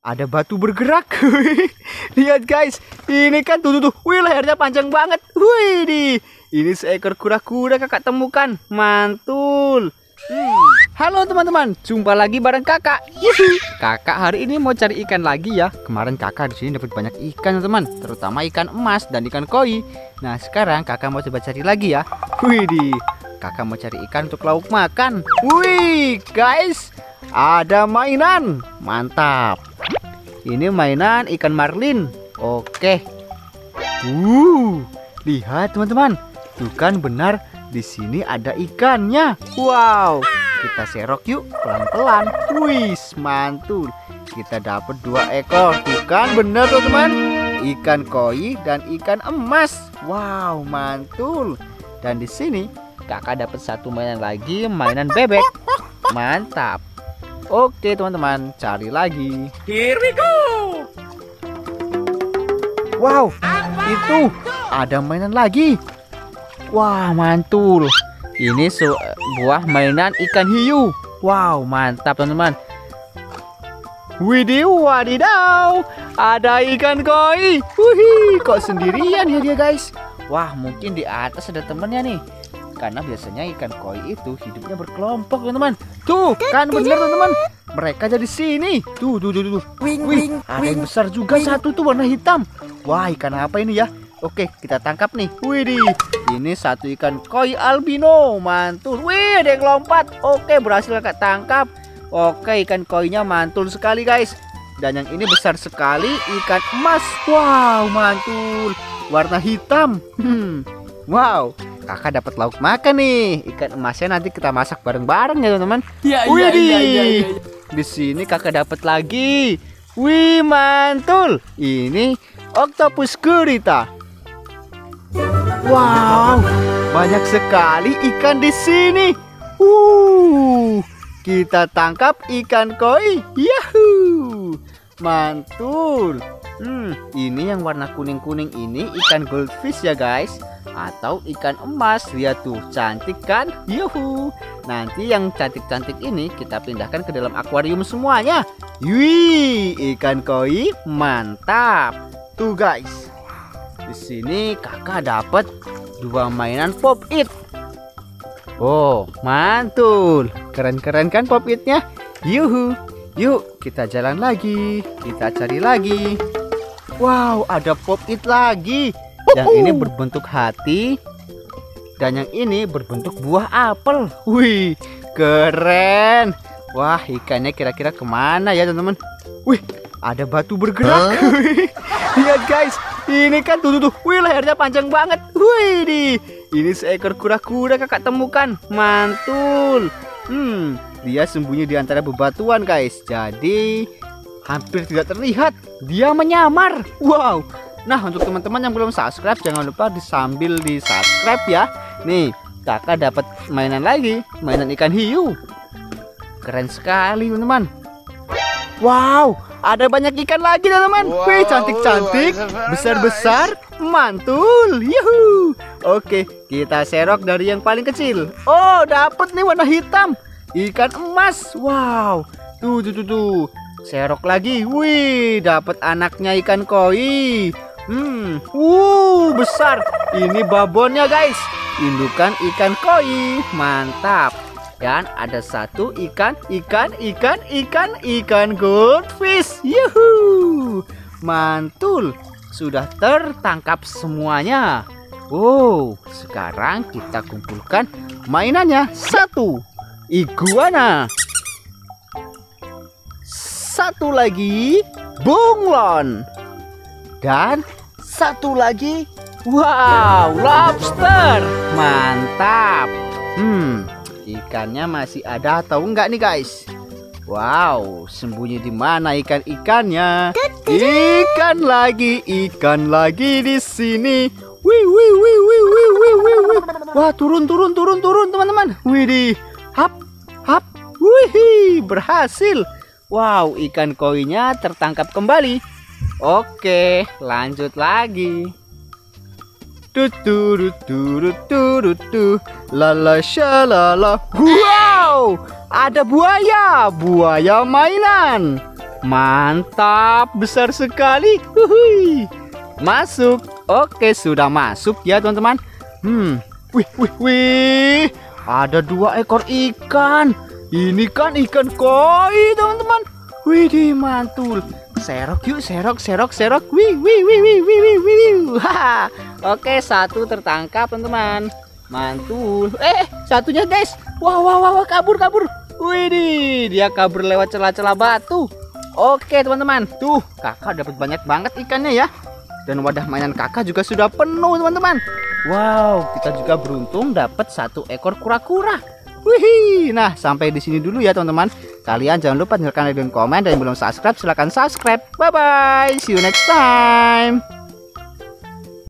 Ada batu bergerak. Lihat guys, ini kan tuh. Wih, lehernya panjang banget. Wih nih, ini seekor kura-kura kakak temukan. Mantul. Halo teman-teman, jumpa lagi bareng kakak. Kakak hari ini mau cari ikan lagi ya. Kemarin kakak di sini dapat banyak ikan teman, terutama ikan emas dan ikan koi. Nah sekarang kakak mau coba cari lagi ya. Wih nih, kakak mau cari ikan untuk lauk makan. Wih guys, ada mainan. Mantap. Ini mainan ikan marlin. Oke. Lihat teman-teman. Tuh kan benar di sini ada ikannya. Wow. Kita serok yuk pelan-pelan. Wis, mantul. Kita dapat 2 ekor. Tuh kan benar teman-teman. Ikan koi dan ikan emas. Wow, mantul. Dan di sini kakak dapat 1 mainan lagi, mainan bebek. Mantap. Oke teman-teman, cari lagi. Here we go. Wow, itu ada mainan lagi. Wah, mantul. Ini sebuah mainan ikan hiu. Wow, mantap teman-teman. Widih, wadidaw, ada ikan koi. Wuhi, kok sendirian ya dia guys. Wah, mungkin di atas ada temennya nih. Karena biasanya ikan koi itu hidupnya berkelompok teman-teman. Tuh kan bener teman-teman. Mereka jadi sini. Tuh. Wih, ada yang besar juga satu tuh warna hitam. Wah, ikan apa ini ya? Oke, kita tangkap nih. Widih, ini satu ikan koi albino. Mantul. Wih, ada yang lompat. Oke, berhasil kakak tangkap. Oke, ikan koinya mantul sekali guys. Dan yang ini besar sekali, ikan emas. Wow, mantul. Warna hitam. Wow. Kakak dapat lauk makan nih. Ikan emasnya nanti kita masak bareng-bareng ya teman-teman. Iya. Di sini kakak dapat lagi. Wih, mantul. Ini oktopus gurita. Wow, banyak sekali ikan di sini. Kita tangkap ikan koi. Yahoo, mantul. Ini yang warna kuning-kuning ini ikan goldfish ya guys. Atau ikan emas. Lihat tuh, cantik kan? Yuhu. Nanti yang cantik-cantik ini kita pindahkan ke dalam akuarium semuanya. Wih, ikan koi mantap. Tuh guys, di sini kakak dapat 2 mainan pop it. Oh, mantul. Keren-keren kan pop itnya? Yuhu. Yuk kita jalan lagi. Kita cari lagi. Wow, ada pop it lagi. Yang ini berbentuk hati. Dan yang ini berbentuk buah apel. Wih, keren. Wah, ikannya kira-kira kemana ya teman-teman? Wih, ada batu bergerak. Lihat guys, ini kan tuh. Wih, lehernya panjang banget. Wih nih, ini seekor kura-kura kakak temukan. Mantul. Dia sembunyi di antara bebatuan guys. Jadi hampir tidak terlihat. Dia menyamar. Wow. Nah, untuk teman-teman yang belum subscribe, jangan lupa disambil di subscribe ya. Nih, kakak dapat mainan lagi, mainan ikan hiu. Keren sekali teman-teman. Wow, ada banyak ikan lagi teman-teman. Wih, cantik-cantik, besar-besar, mantul. Yuhu. Oke, kita serok dari yang paling kecil. Oh, dapet nih warna hitam, ikan emas. Wow, tuh. Serok lagi. Wih, dapat anaknya ikan koi. Besar. Ini babonnya guys. Indukan ikan koi. Mantap. Dan ada satu ikan goldfish. Yuhu. Mantul. Sudah tertangkap semuanya. Wow, sekarang kita kumpulkan mainannya. 1 iguana. 1 lagi bunglon. Dan 1 lagi, wow, lobster. Mantap. Ikannya masih ada atau enggak nih guys? Wow, sembunyi di mana ikannya? Ikan lagi di sini. Wih. Wah, turun teman-teman. Widih, hap. Wih, berhasil. Wow, ikan koinya tertangkap kembali. Oke, lanjut lagi. Wow, ada buaya mainan. Mantap, besar sekali. Uhuy. Masuk. Oke, sudah masuk ya teman-teman. Wih, wih, wih. Ada dua ekor ikan. Ini kan ikan koi teman-teman. Wih, mantul. Serok yuk, serok. Wih, wih, wih, wih, wih, wih, wih. Oke, satu tertangkap teman-teman. Mantul. Satunya guys. Wah, kabur. Wih, dia kabur lewat celah-celah batu. Oke teman-teman, tuh kakak dapat banyak banget ikannya ya. Dan wadah mainan kakak juga sudah penuh teman-teman. Wow, kita juga beruntung dapat satu ekor kura-kura. Wih, nah sampai di sini dulu ya teman-teman. Kalian jangan lupa tinggalkan like dan komen, dan yang belum subscribe silahkan subscribe. Bye bye, see you next time.